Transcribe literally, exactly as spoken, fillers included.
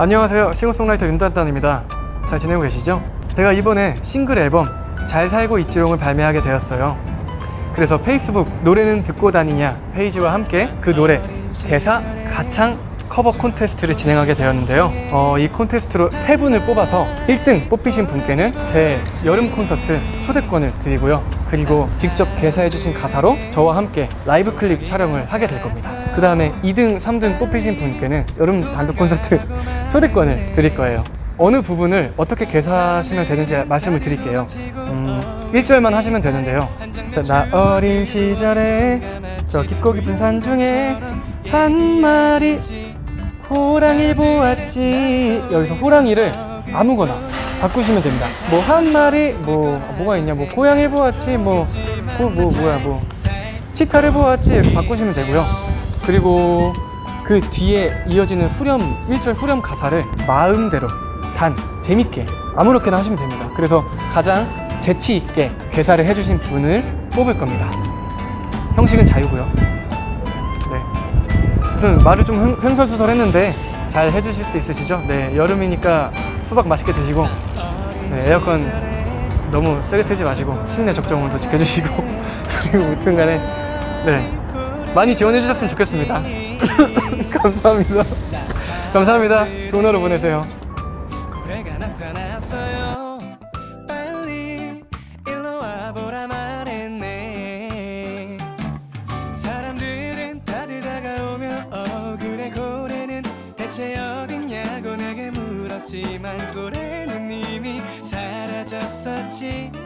안녕하세요, 싱어송라이터 윤딴딴입니다. 잘 지내고 계시죠? 제가 이번에 싱글 앨범 잘 살고 있지롱을 발매하게 되었어요. 그래서 페이스북 노래는 듣고 다니냐 페이지와 함께 그 노래 대사 가창 커버 콘테스트를 진행하게 되었는데요. 어, 이 콘테스트로 세 분을 뽑아서 일 등 뽑히신 분께는 제 여름 콘서트 초대권을 드리고요. 그리고 직접 개사해주신 가사로 저와 함께 라이브 클립 촬영을 하게 될 겁니다. 그 다음에 이 등, 삼 등 뽑히신 분께는 여름 단독 콘서트 초대권을 드릴 거예요. 어느 부분을 어떻게 개사하시면 되는지 말씀을 드릴게요. 음, 일 절만 하시면 되는데요. 자, 나 어린 시절에 저 깊고 깊은 산 중에 한 마리 호랑이 보았지. 여기서 호랑이를 아무거나 바꾸시면 됩니다. 뭐 한 마리, 뭐 뭐가 있냐, 뭐 고양이 보았지, 뭐 뭐 뭐, 뭐야 뭐 치타를 보았지 이렇게 바꾸시면 되고요. 그리고 그 뒤에 이어지는 후렴, 일 절 후렴 가사를 마음대로 단 재밌게 아무렇게나 하시면 됩니다. 그래서 가장 재치 있게 개사를 해주신 분을 뽑을 겁니다. 형식은 자유고요. 말을 좀 횡설수설 했는데 잘 해주실 수 있으시죠? 네, 여름이니까 수박 맛있게 드시고, 네, 에어컨 너무 세게 틀지 마시고 실내 적정 온도 지켜주시고 그리고 무튼 간에 네, 많이 지원해 주셨으면 좋겠습니다. 감사합니다. 감사합니다. 좋은 하루 보내세요. 어딨냐고 내게 물었지만 고래는 이미 사라졌었지.